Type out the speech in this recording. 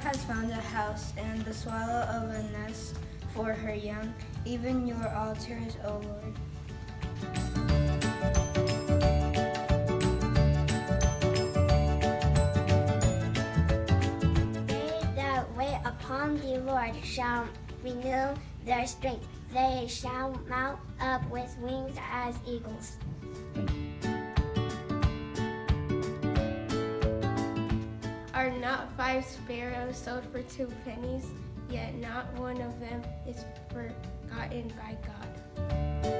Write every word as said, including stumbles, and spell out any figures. has found a house and the swallow of a nest for her young, even your altars, O Lord. They that wait upon thee, Lord, shall renew their strength. They shall mount up with wings as eagles. Are not five sparrows sold for two pennies? Yet not one of them is forgotten by God.